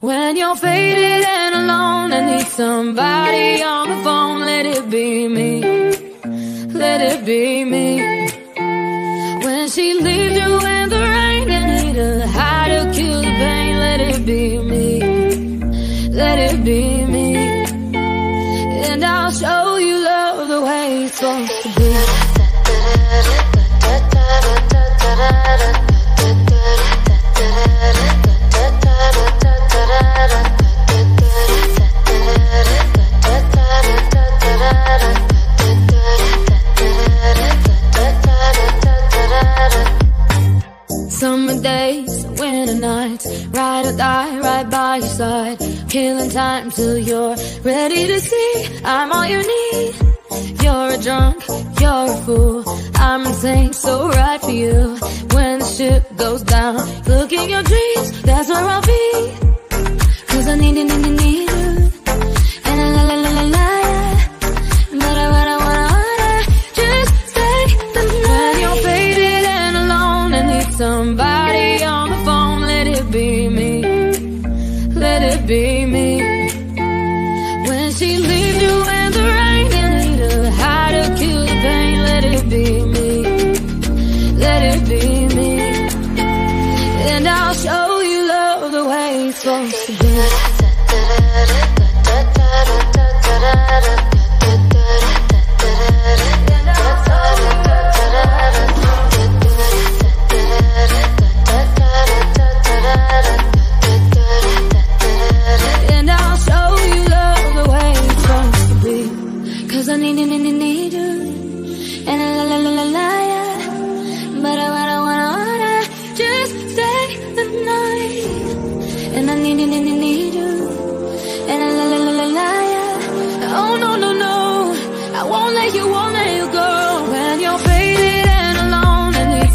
When you're faded and alone, I need somebody on the phone. Let it be me, let it be me. When she leaves you in the rain, I need a high to kill the pain. Let it be me, let it be me. And I'll show you love the way it's supposed to be. Summer days, winter nights, ride or die, right by your side. Killing time till you're ready to see I'm all you need. You're a drunk, you're a fool, I'm insane, so right for you. When the ship goes down, look in your dreams, that's where I'll be. Cause I need you. And I somebody on the phone, let it be me, let it be me. When she leaves you in the rain, I need a high to kill the pain. Let it be me, let it be me. And I'll show you love the way it's supposed to be.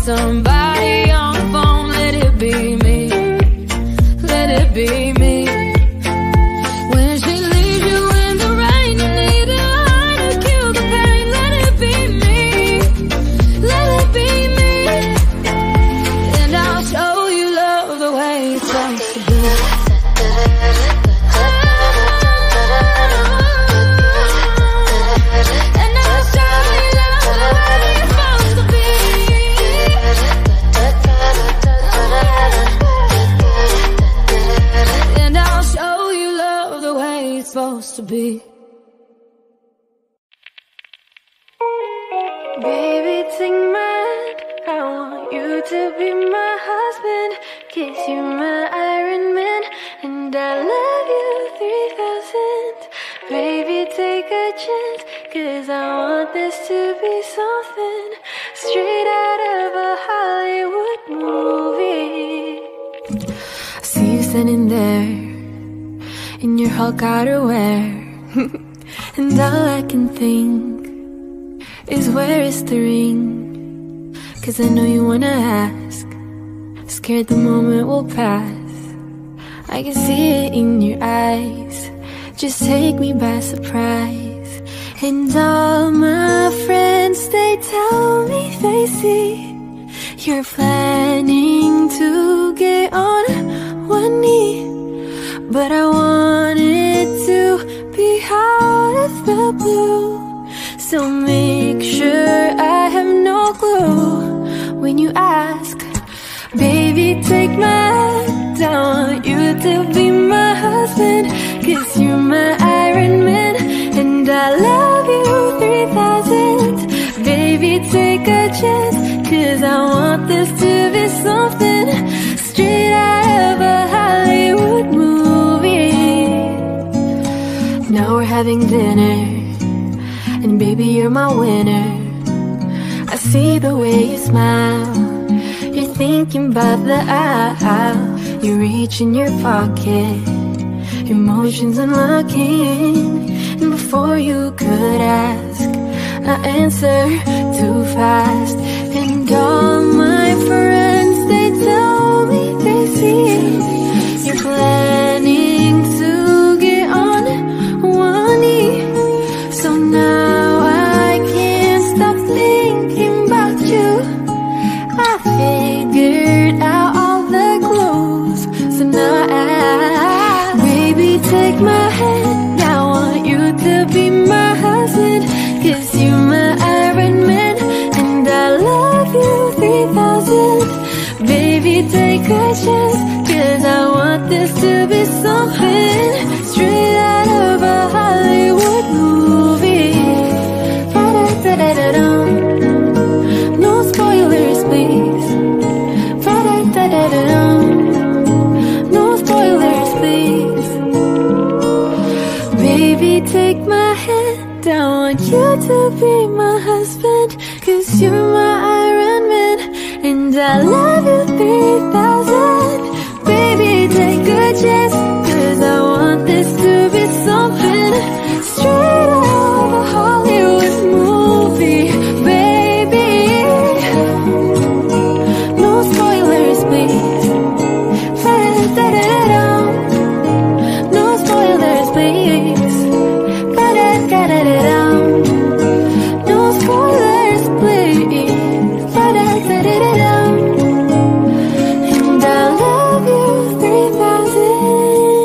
Somebody on the phone, let it be me, let it be me. When she leaves you in the rain, you need a high to kill the pain. Let it be me, let it be me. And I'll show you love the way it's supposed to be. To be, baby, take my hand. I want you to be my husband. Kiss you, my Iron Man, and I love you 3000. Baby, take a chance, cause I want this to be something straight out of a Hollywood movie. I see you standing there in your Hulk outerwear, and all I can think is, where is the ring? Cause I know you wanna ask, scared the moment will pass. I can see it in your eyes, just take me by surprise. And all my friends, they tell me they see you're planning to get on one knee. But I want it to be out of the blue, so make sure I have no clue when you ask. Baby, take my hand, I want you to be my husband. Cause you're my Iron Man, and I love you 3000. Baby, take a chance, cause I want this to be something straight out of a Hollywood movie. Now we're having dinner, and baby, you're my winner. I see the way you smile, you're thinking about the aisle. You reach in your pocket, emotions unlocking. And before you could ask, I answer too fast. And all my friends, they tell me they see you're planning to get on. So now I can't stop thinking about you. I figured out all the clues, so now I take my hand. Now I want you to be my husband, 'cause you're my Iron Man, and I love you 3,000. Baby, take a chance, 'cause I want this to be something straight out of a Hollywood movie. Da-da-da-da-dum. No spoilers, please. Da-da-da-da-dum. No spoilers, please. Baby, take my hand. I want you to be my husband, 'cause you're my Iron Man, and I love you 3,000. Baby, take a chance, 'cause I want this to be something straight out of a Hollywood movie. Baby, no spoilers, please. No spoilers, please. No spoilers, please. And I love you 3,000.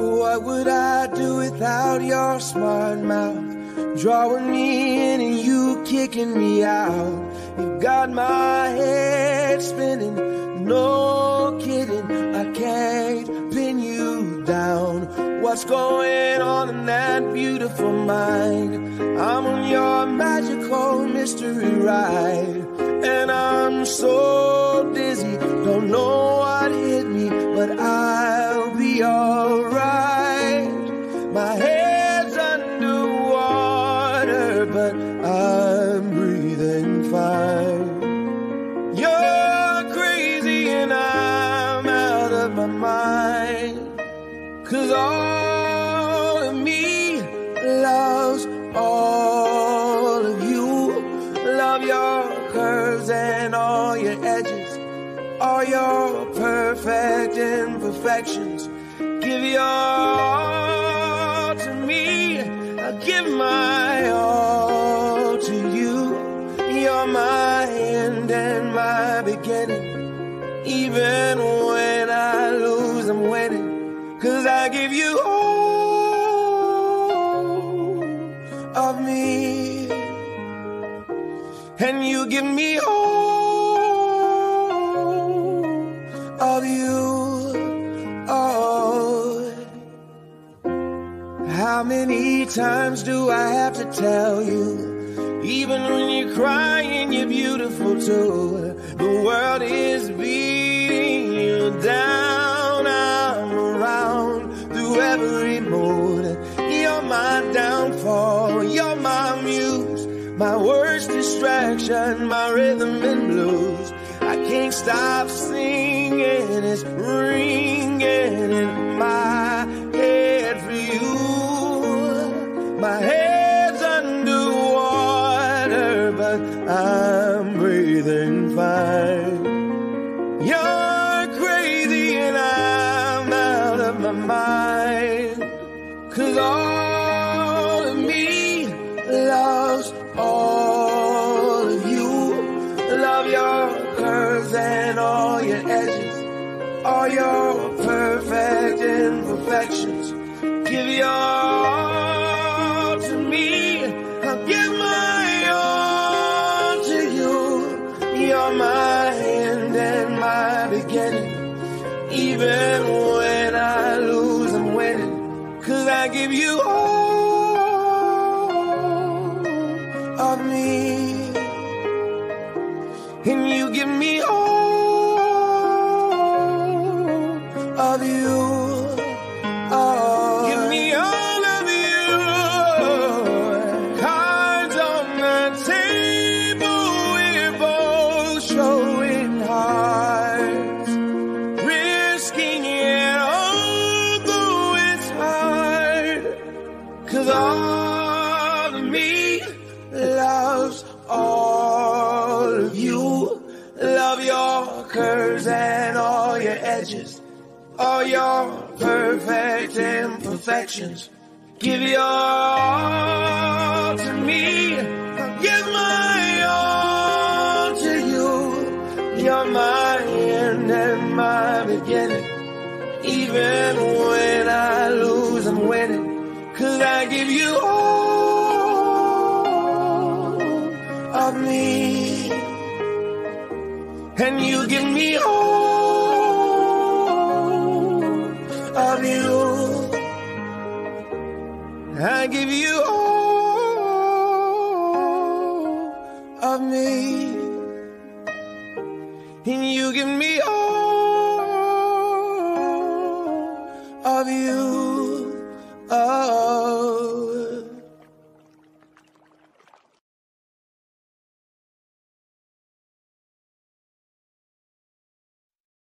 What would I do without your smart mouth? Drawing me in and you kicking me out. You got my head spinning, no kidding. I can't pin you down. What's going on in that beautiful mind? I'm on your magical mystery ride, and I'm so dizzy, don't know what hit me, but I'll be alright. My head's underwater, but I'm breathing fine. You're crazy and I'm out of my mind, 'cause all of me loves all of you. Love your curves and all your edges, all your perfect imperfections. Give your all to me, I give my all to you. You're my end and my beginning. Even when I lose, I'm winning, 'cause I give you all of me, and you give me all of you. Oh, how many times do I have to tell you? Even when you're crying, you're beautiful too. The world is beating you down. I'm around through every mood. You're my downfall, you're my muse, my worst distraction, my rhythm and blues. I can't stop singing, it's ringing in my head for you. My head's underwater, but I'm breathing fine. You're crazy and I'm out of my mind, 'cause all of me loves all of you. Love your curves and all your edges, all your perfect imperfections. Give your all to me, I'll give my all to you. You're my end and my beginning. Even when I lose, I'm winning, 'cause I give you all of me, and you give me all of you. Oh, give me all of you. Cards on the table, we're both showing hearts, risking it all, though it's hard, 'cause all of me loves all of you. Love your your curves and all your edges, all your perfect imperfections. Give your all to me, give my all to you. You're my end and my beginning, even when I lose, I'm winning. 'Cause I give you all of me, and you give me all of you. I give you all of me, and you give me all of you. Oh.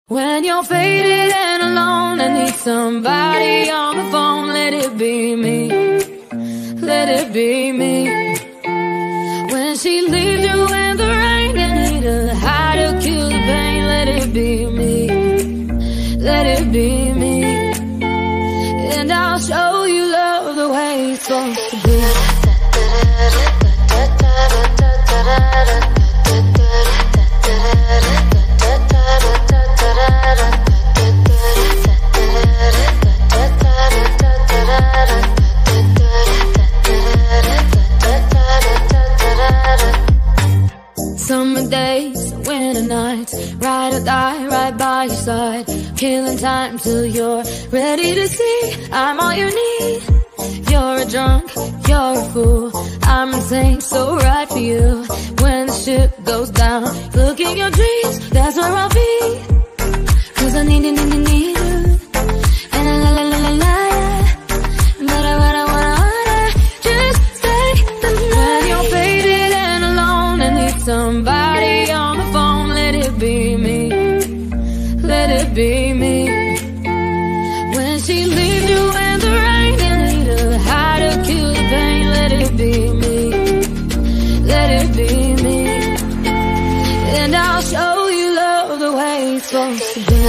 When you're faded and alone and need somebody on the phone, let it be me, let it be me. When she leaves you in the rain and need a high to kill the pain, let it be me, let it be me. And I'll show you love the way it's supposed to be. Summer days, winter nights, ride or die, right by your side. Killing time till you're ready to see I'm all you need. You're a drunk, you're a fool, I'm insane, so right for you. When the ship goes down, look at your dreams, that's where I'll be. 'Cause I need you. And I somebody on the phone, let it be me, let it be me. When she leaves you in the rain and need a high to kill the pain, let it be me, let it be me. And I'll show you love the way it's supposed to be.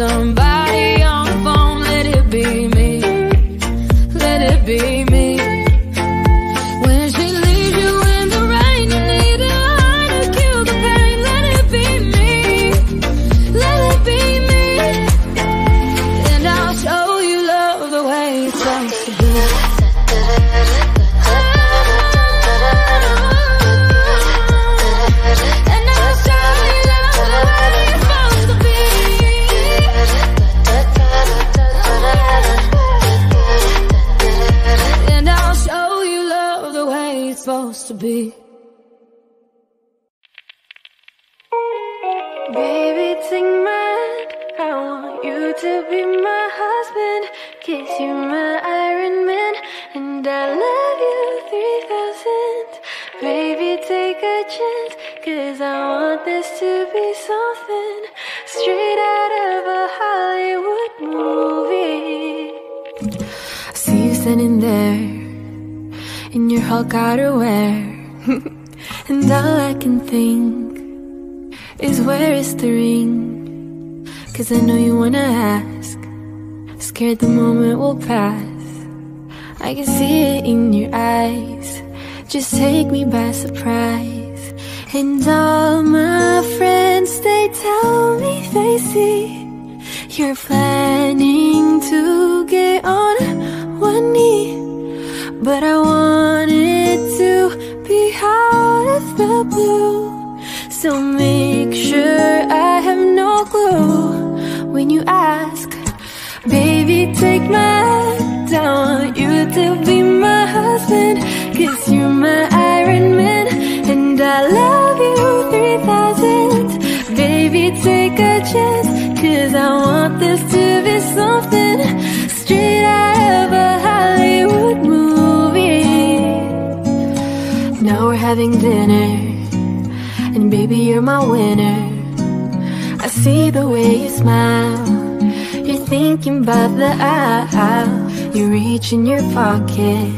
Somebody on the phone, let it be me, let it be me. When she leaves you in the rain, you need a high to kill the pain, let it be me, let it be me. And I'll show you love the way it's supposed to be. To be, baby, take my hand. I want you to be my husband. Kiss you, my Iron Man, and I love you 3,000. Baby, take a chance, 'cause I want this to be something straight out of a Hollywood movie. I see you standing there in your Hulk outerwear, and all I can think is, where is the ring? 'Cause I know you wanna ask, scared the moment will pass. I can see it in your eyes, just take me by surprise. And all my friends, they tell me they see you're planning to get on one knee. But I want it to be out of the blue, so make sure I have no clue when you ask. Baby, take my hand down. got to be my husband, 'cause you're my Iron Man, and I love you 3000. Baby, take a chance, 'cause I want this to be something straight out of a Hollywood movie. Now we're having dinner, and baby, you're my winner. I see the way you smile, you're thinking about the aisle. You reach in your pocket,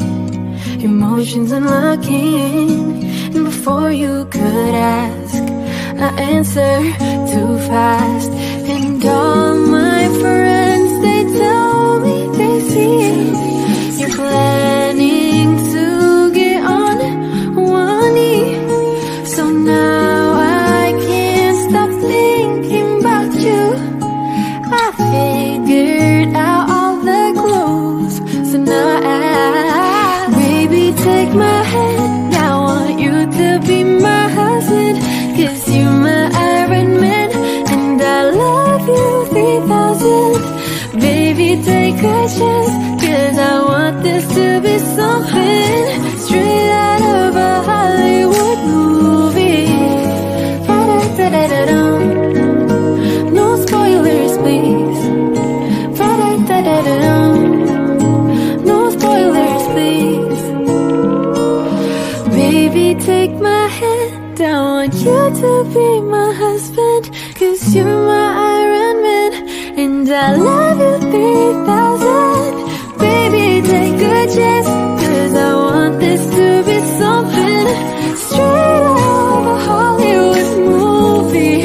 emotions unlocking, and before you could ask, I answer too fast. And all my friends, they tell me they see it. You're planning to get on one knee, so now figured out all the clues, so now I, baby, take my hand, I want you to be my husband, 'cause you're my Iron Man, and I love you 3000. Baby, take a chance, 'cause I want this to be something straight out of a Hollywood movie. No spoilers, please. No spoilers, please. Baby, take my hand, I want you to be my husband, 'cause you're my Iron Man, and I love you 3000. Baby, take a chance, 'cause I want this to be something straight out of a Hollywood movie.